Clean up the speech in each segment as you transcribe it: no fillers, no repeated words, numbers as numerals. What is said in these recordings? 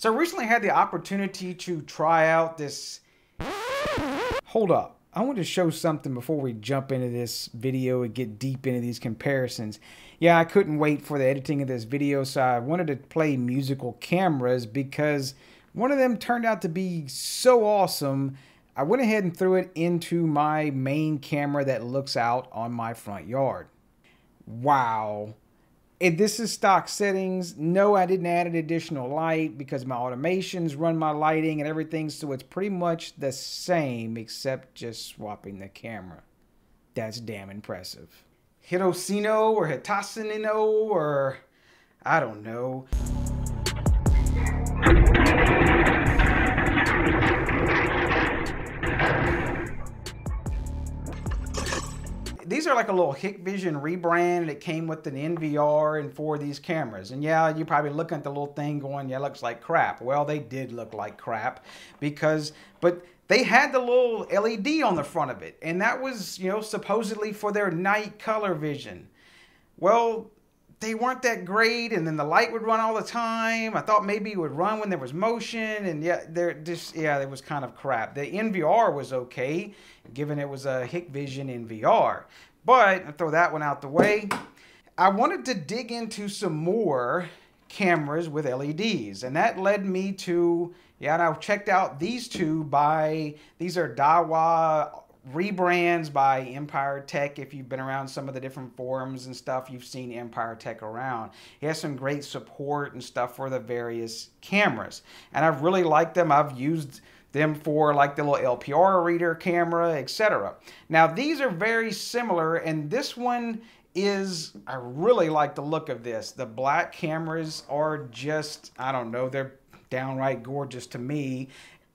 So I recently had the opportunity to try out this... Hold up. I want to show something before we jump into this video and get deep into these comparisons. Yeah, I couldn't wait for the editing of this video, so I wanted to play musical cameras because one of them turned out to be so awesome. I went ahead and threw it into my main camera that looks out on my front yard. Wow. If this is stock settings. No, I didn't add an additional light because my automations run my lighting and everything, so it's pretty much the same except just swapping the camera. That's damn impressive. Hitosino or Hitosino or I don't know. These are like a little Hikvision rebrand, and it came with an NVR and four of these cameras. And yeah, you're probably looking at the little thing going, yeah, it looks like crap. Well, they did look like crap because, but they had the little LED on the front of it. And that was, you know, supposedly for their night color vision. Well, they weren't that great. And then the light would run all the time. I thought maybe it would run when there was motion. And yeah, it was kind of crap. The NVR was okay, given it was a Hikvision NVR. But I'll throw that one out the way. I wanted to dig into some more cameras with LEDs. And that led me to, yeah, and I checked out these two by, these are Dahua rebrands by Empire Tech. If you've been around some of the different forums and stuff, you've seen Empire Tech around. It has some great support and stuff for the various cameras. And I've really liked them. I've used them for like the little LPR reader camera, etc. Now these are very similar, and this one is, I really like the look of this. The black cameras are just, I don't know, they're downright gorgeous to me.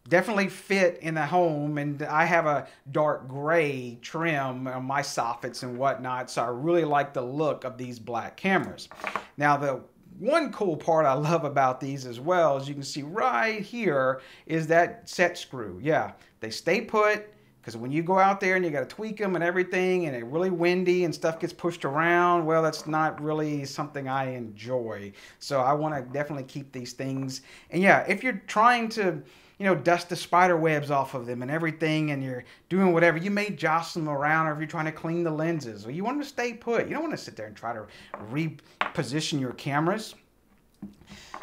Definitely fit in the home, and I have a dark gray trim on my soffits and whatnot, so I really like the look of these black cameras. Now the one cool part I love about these as well, as you can see right here, is that set screw. Yeah, they stay put, because when you go out there and you got to tweak them and everything, and it's really windy and stuff gets pushed around, well, that's not really something I enjoy. So I want to definitely keep these things. And yeah, if you're trying to, you know, dust the spider webs off of them and everything, and you're doing whatever, you may jostle them around, or if you're trying to clean the lenses, or you want them to stay put. You don't want to sit there and try to reposition your cameras.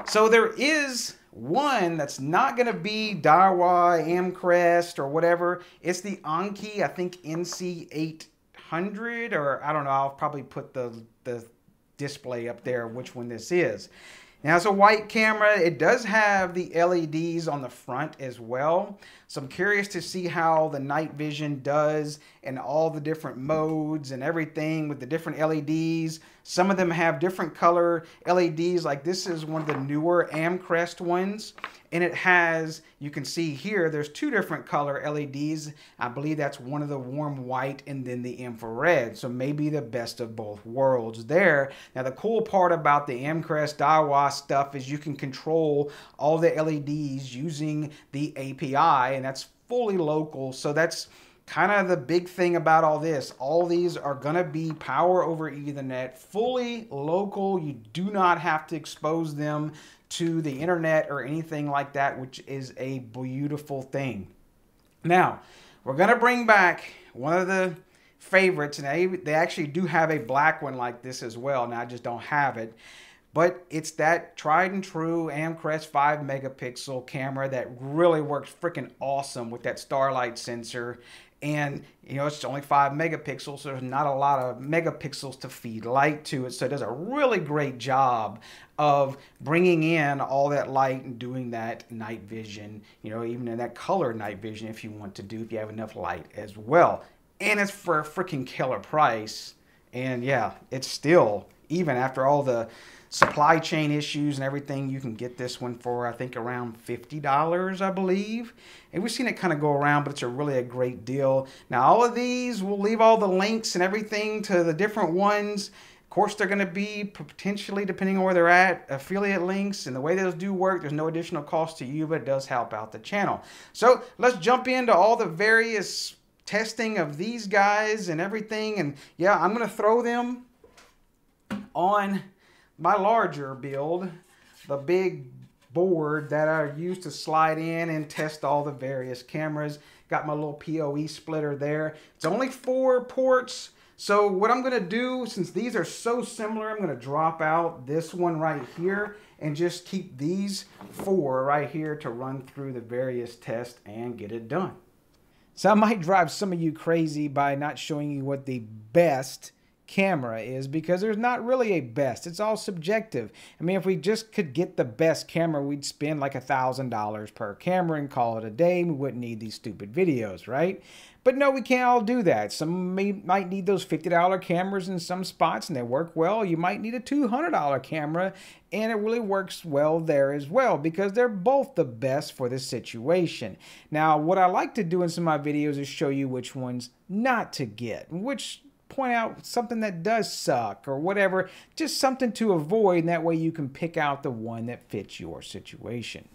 So there is one that's not going to be Dahua, Amcrest, or whatever. It's the Annke, I think NC800, or I don't know, I'll probably put the display up there which one this is. Now it's a white camera. It does have the LEDs on the front as well. So I'm curious to see how the night vision does and all the different modes and everything with the different LEDs. Some of them have different color LEDs. Like this is one of the newer Amcrest ones. And it has, you can see here, there's two different color LEDs. I believe that's one of the warm white and then the infrared. So maybe the best of both worlds there. Now the cool part about the Amcrest Dahua stuff is you can control all the LEDs using the API, and that's fully local. So that's kind of the big thing about all this. All these are going to be power over Ethernet, fully local. You do not have to expose them to the internet or anything like that, which is a beautiful thing. Now, we're going to bring back one of the favorites, and they actually do have a black one like this as well. Now, I just don't have it. But it's that tried and true Amcrest 5 megapixel camera that really works freaking awesome with that starlight sensor. And, you know, it's only 5 megapixels, so there's not a lot of megapixels to feed light to it. So it does a really great job of bringing in all that light and doing that night vision, you know, even in that color night vision if you want to do, if you have enough light as well. And it's for a freaking killer price. And yeah, it's still, even after all the supply chain issues and everything, you can get this one for, I think, around $50, I believe. And we've seen it kind of go around, but it's really a great deal. Now, all of these, we'll leave all the links and everything to the different ones. Of course, they're going to be potentially, depending on where they're at, affiliate links. And the way those do work, there's no additional cost to you, but it does help out the channel. So let's jump into all the various testing of these guys and everything. And yeah, I'm going to throw them on my larger build, the big board that I use to slide in and test all the various cameras. Got my little PoE splitter there. It's only 4 ports. So what I'm going to do, since these are so similar, I'm going to drop out this one right here and just keep these 4 right here to run through the various tests and get it done. So I might drive some of you crazy by not showing you what the best camera is, because there's not really a best. It's all subjective. I mean, if we just could get the best camera, we'd spend like $1,000 per camera and call it a day. We wouldn't need these stupid videos, right? But no, we can't all do that. Some might need those $50 cameras in some spots and they work well. You might need a $200 camera and it really works well there as well, because they're both the best for the situation. Now, what I like to do in some of my videos is show you which ones not to get, which point out something that does suck or whatever, just something to avoid, and that way you can pick out the one that fits your situation.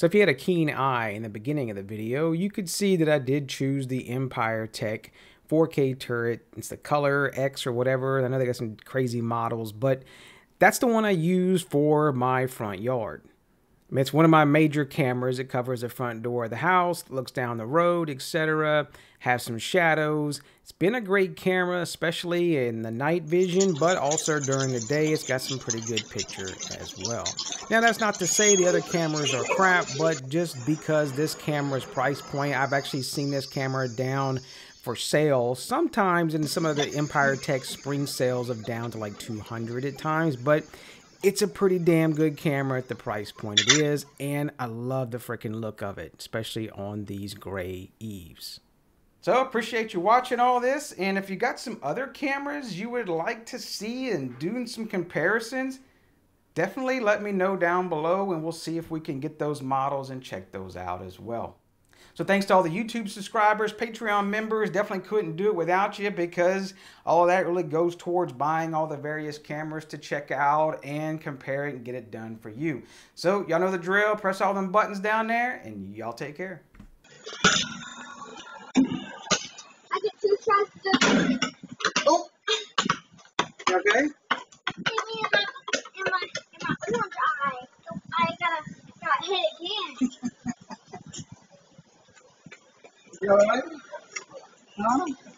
So if you had a keen eye in the beginning of the video, you could see that I did choose the Empire Tech 4K turret. It's the Color X or whatever. I know they got some crazy models, but that's the one I use for my front yard. I mean, it's one of my major cameras. It covers the front door of the house, looks down the road, etc. Have some shadows. It's been a great camera, especially in the night vision, but also during the day, it's got some pretty good picture as well. Now, that's not to say the other cameras are crap, but just because this camera's price point, I've actually seen this camera down for sale sometimes in some of the Empire Tech spring sales of down to like 200 at times, but it's a pretty damn good camera at the price point it is, and I love the freaking look of it, especially on these gray eaves. So appreciate you watching all this, and if you got some other cameras you would like to see and doing some comparisons, definitely let me know down below and we'll see if we can get those models and check those out as well. So thanks to all the YouTube subscribers, Patreon members, definitely couldn't do it without you, because all of that really goes towards buying all the various cameras to check out and compare it and get it done for you. So y'all know the drill, press all them buttons down there and y'all take care. I get too excited. Oh. You okay? You all right? No?